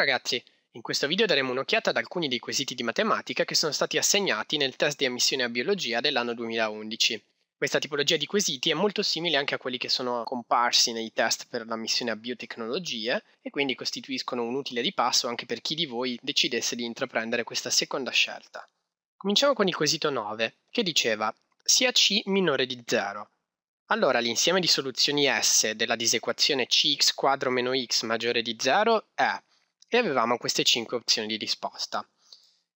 ragazzi, in questo video daremo un'occhiata ad alcuni dei quesiti di matematica che sono stati assegnati nel test di ammissione a biologia dell'anno 2011. Questa tipologia di quesiti è molto simile anche a quelli che sono comparsi nei test per l'ammissione a biotecnologie e quindi costituiscono un utile ripasso anche per chi di voi decidesse di intraprendere questa seconda scelta. Cominciamo con il quesito 9, che diceva sia C minore di 0. Allora l'insieme di soluzioni S della disequazione Cx quadro meno x maggiore di 0 è, e avevamo queste 5 opzioni di risposta.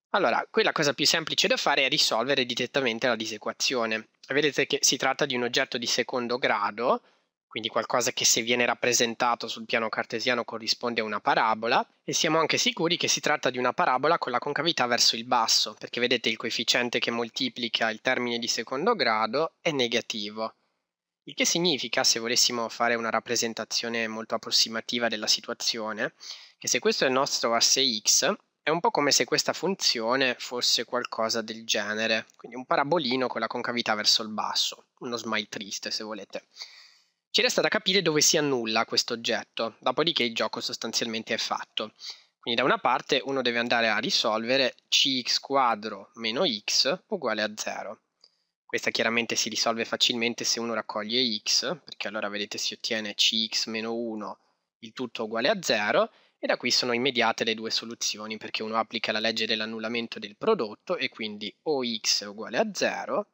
Allora, qui la cosa più semplice da fare è risolvere direttamente la disequazione. Vedete che si tratta di un oggetto di secondo grado, quindi qualcosa che se viene rappresentato sul piano cartesiano corrisponde a una parabola, e siamo anche sicuri che si tratta di una parabola con la concavità verso il basso, perché vedete il coefficiente che moltiplica il termine di secondo grado è negativo. Il che significa, se volessimo fare una rappresentazione molto approssimativa della situazione, che se questo è il nostro asse x, è un po' come se questa funzione fosse qualcosa del genere, quindi un parabolino con la concavità verso il basso, uno smile triste se volete. Ci resta da capire dove si annulla questo oggetto, dopodiché il gioco sostanzialmente è fatto. Quindi da una parte uno deve andare a risolvere cx quadro meno x uguale a 0. Questa chiaramente si risolve facilmente se uno raccoglie x, perché allora vedete si ottiene cx meno 1, il tutto uguale a 0, e da qui sono immediate le due soluzioni, perché uno applica la legge dell'annullamento del prodotto e quindi o x è uguale a 0,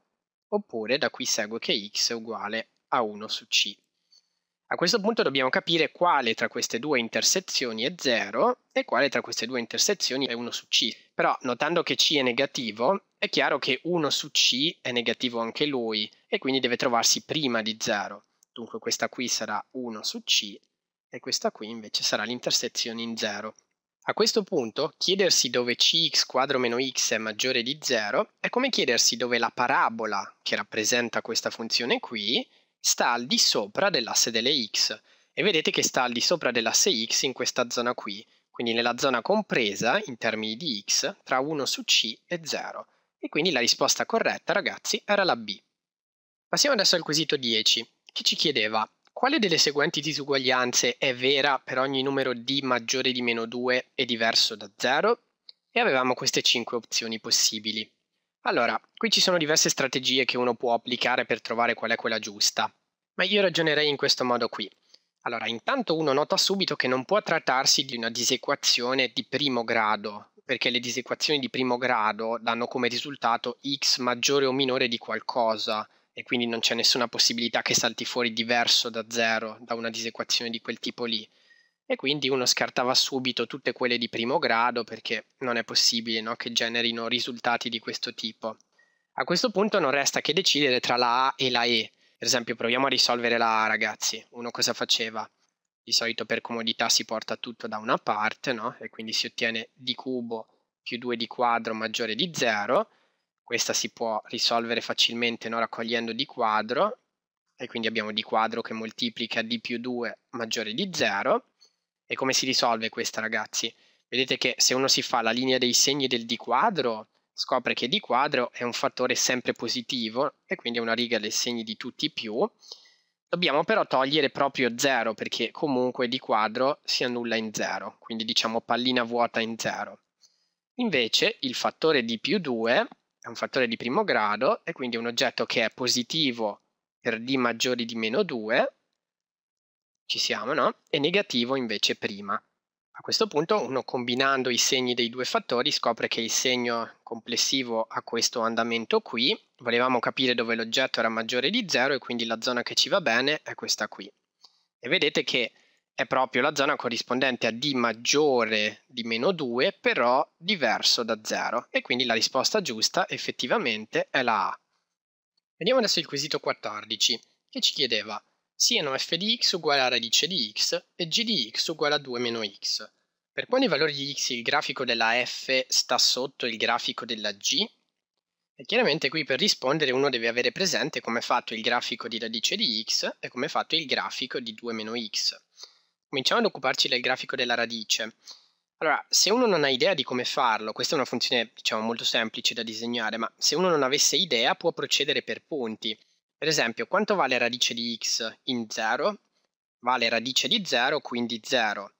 oppure da qui segue che x è uguale a 1 su c. A questo punto dobbiamo capire quale tra queste due intersezioni è 0 e quale tra queste due intersezioni è 1 su c. Però notando che c è negativo, è chiaro che 1 su c è negativo anche lui e quindi deve trovarsi prima di 0. Dunque questa qui sarà 1 su c. E questa qui invece sarà l'intersezione in 0. A questo punto, chiedersi dove cx quadro meno x è maggiore di 0 è come chiedersi dove la parabola che rappresenta questa funzione qui sta al di sopra dell'asse delle x. E vedete che sta al di sopra dell'asse x in questa zona qui, quindi nella zona compresa, in termini di x, tra 1 su c e 0. E quindi la risposta corretta, ragazzi, era la B. Passiamo adesso al quesito 10, che ci chiedeva: quale delle seguenti disuguaglianze è vera per ogni numero d maggiore di meno 2 e diverso da 0? E avevamo queste 5 opzioni possibili. Allora, qui ci sono diverse strategie che uno può applicare per trovare qual è quella giusta, ma io ragionerei in questo modo qui. Allora, intanto uno nota subito che non può trattarsi di una disequazione di primo grado, perché le disequazioni di primo grado danno come risultato x maggiore o minore di qualcosa, e quindi non c'è nessuna possibilità che salti fuori diverso da 0 da una disequazione di quel tipo lì, e quindi uno scartava subito tutte quelle di primo grado perché non è possibile, no, che generino risultati di questo tipo. A questo punto non resta che decidere tra la A e la E. Per esempio proviamo a risolvere la A, ragazzi. Uno cosa faceva? Di solito per comodità si porta tutto da una parte, no? E quindi si ottiene d cubo più 2d quadro maggiore di 0. Questa si può risolvere facilmente, no? Raccogliendo d quadro, e quindi abbiamo d quadro che moltiplica d più 2 maggiore di 0. E come si risolve questa, ragazzi? Vedete che se uno si fa la linea dei segni del d quadro, scopre che d quadro è un fattore sempre positivo, e quindi è una riga dei segni di tutti i più. Dobbiamo però togliere proprio 0, perché comunque d quadro si annulla in 0, quindi diciamo pallina vuota in 0. Invece il fattore d più 2 è un fattore di primo grado e quindi è un oggetto che è positivo per d maggiori di meno 2, ci siamo, no? E negativo invece prima. A questo punto uno, combinando i segni dei due fattori, scopre che il segno complessivo ha questo andamento qui. Volevamo capire dove l'oggetto era maggiore di 0 e quindi la zona che ci va bene è questa qui. E vedete che è proprio la zona corrispondente a d maggiore di meno 2, però diverso da 0, e quindi la risposta giusta effettivamente è la A. Vediamo adesso il quesito 14, che ci chiedeva siano f di x uguale a radice di x e g di x uguale a 2 meno x. Per quali valori di x il grafico della f sta sotto il grafico della g? E chiaramente qui per rispondere uno deve avere presente come è fatto il grafico di radice di x e come è fatto il grafico di 2 meno x. Cominciamo ad occuparci del grafico della radice. Allora, se uno non ha idea di come farlo, questa è una funzione, diciamo, molto semplice da disegnare, ma se uno non avesse idea può procedere per punti. Per esempio, quanto vale radice di x in 0? Vale radice di 0, quindi 0.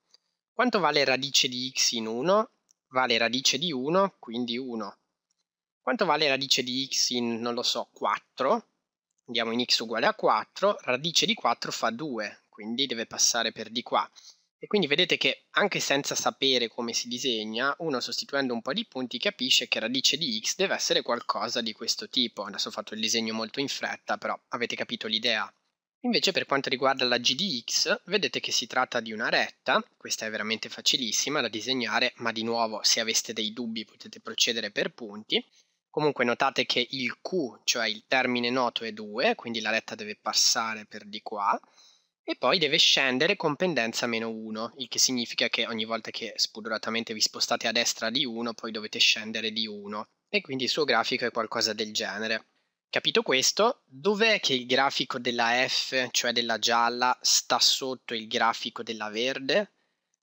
Quanto vale radice di x in 1? Vale radice di 1, quindi 1. Quanto vale radice di x in, non lo so, 4? Andiamo in x uguale a 4, radice di 4 fa 2, quindi deve passare per di qua. E quindi vedete che anche senza sapere come si disegna, uno sostituendo un po' di punti capisce che radice di x deve essere qualcosa di questo tipo. Adesso ho fatto il disegno molto in fretta, però avete capito l'idea. Invece per quanto riguarda la g di x, vedete che si tratta di una retta, questa è veramente facilissima da disegnare, ma di nuovo se aveste dei dubbi potete procedere per punti. Comunque notate che il q, cioè il termine noto, è 2, quindi la retta deve passare per di qua. E poi deve scendere con pendenza meno 1, il che significa che ogni volta che spudoratamente vi spostate a destra di 1, poi dovete scendere di 1, e quindi il suo grafico è qualcosa del genere. Capito questo, dov'è che il grafico della F, cioè della gialla, sta sotto il grafico della verde?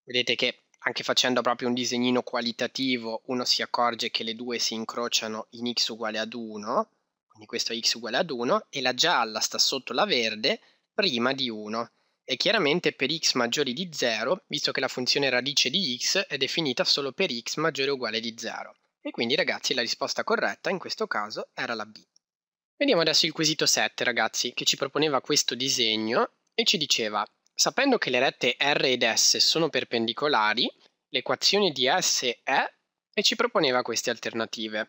Vedete che anche facendo proprio un disegnino qualitativo uno si accorge che le due si incrociano in x uguale ad 1, quindi questo è x uguale ad 1, e la gialla sta sotto la verde prima di 1. E chiaramente per x maggiori di 0, visto che la funzione radice di x è definita solo per x maggiore o uguale di 0. E quindi ragazzi la risposta corretta in questo caso era la B. Vediamo adesso il quesito 7 ragazzi, che ci proponeva questo disegno e ci diceva: sapendo che le rette R ed S sono perpendicolari, l'equazione di S è... e ci proponeva queste alternative.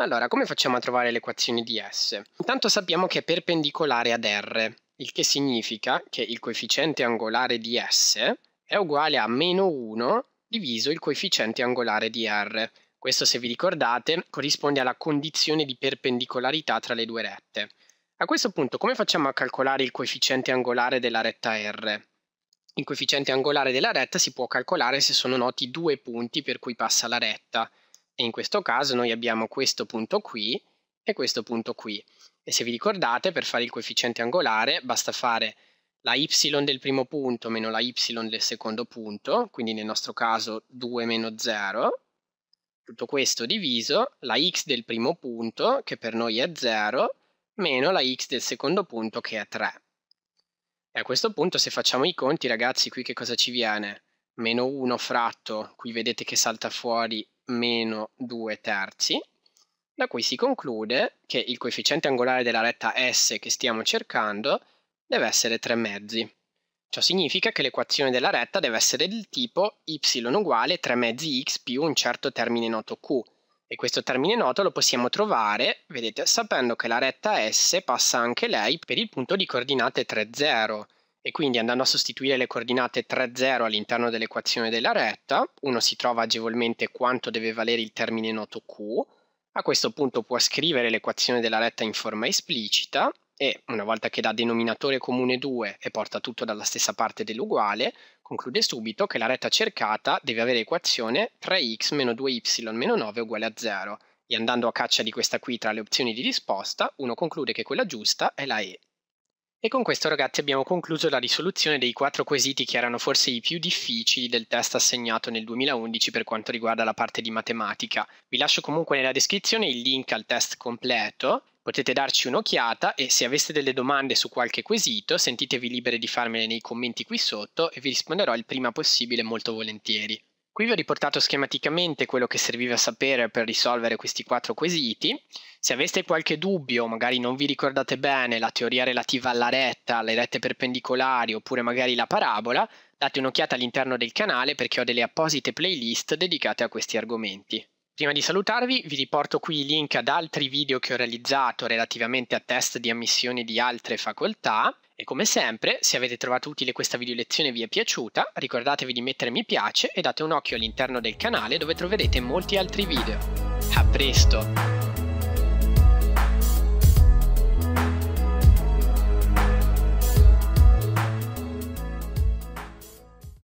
Allora, come facciamo a trovare l'equazione di S? Intanto sappiamo che è perpendicolare ad R, il che significa che il coefficiente angolare di S è uguale a meno 1 diviso il coefficiente angolare di R. Questo, se vi ricordate, corrisponde alla condizione di perpendicolarità tra le due rette. A questo punto, come facciamo a calcolare il coefficiente angolare della retta R? Il coefficiente angolare della retta si può calcolare se sono noti due punti per cui passa la retta, e in questo caso noi abbiamo questo punto qui e questo punto qui. E se vi ricordate, per fare il coefficiente angolare basta fare la y del primo punto meno la y del secondo punto, quindi nel nostro caso 2 meno 0, tutto questo diviso la x del primo punto, che per noi è 0, meno la x del secondo punto, che è 3. E a questo punto, se facciamo i conti, ragazzi, qui che cosa ci viene? Meno 1 fratto, qui vedete che salta fuori meno 2 terzi, da cui si conclude che il coefficiente angolare della retta S che stiamo cercando deve essere 3 mezzi. Ciò significa che l'equazione della retta deve essere del tipo y uguale 3 mezzi x più un certo termine noto q, e questo termine noto lo possiamo trovare, vedete, sapendo che la retta S passa anche lei per il punto di coordinate 3, 0, e quindi andando a sostituire le coordinate 3, 0 all'interno dell'equazione della retta, uno si trova agevolmente quanto deve valere il termine noto q. A questo punto può scrivere l'equazione della retta in forma esplicita e, una volta che dà denominatore comune 2 e porta tutto dalla stessa parte dell'uguale, conclude subito che la retta cercata deve avere equazione 3x meno 2y meno 9 uguale a 0, e andando a caccia di questa qui tra le opzioni di risposta, uno conclude che quella giusta è la E. E con questo ragazzi abbiamo concluso la risoluzione dei 4 quesiti che erano forse i più difficili del test assegnato nel 2011 per quanto riguarda la parte di matematica. Vi lascio comunque nella descrizione il link al test completo, potete darci un'occhiata, e se aveste delle domande su qualche quesito sentitevi liberi di farmele nei commenti qui sotto e vi risponderò il prima possibile molto volentieri. Qui vi ho riportato schematicamente quello che serviva a sapere per risolvere questi 4 quesiti. Se aveste qualche dubbio, magari non vi ricordate bene la teoria relativa alla retta, alle rette perpendicolari oppure magari la parabola, date un'occhiata all'interno del canale perché ho delle apposite playlist dedicate a questi argomenti. Prima di salutarvi vi riporto qui i link ad altri video che ho realizzato relativamente a test di ammissione di altre facoltà, e come sempre, se avete trovato utile questa videolezione e vi è piaciuta, ricordatevi di mettere mi piace e date un occhio all'interno del canale dove troverete molti altri video. A presto!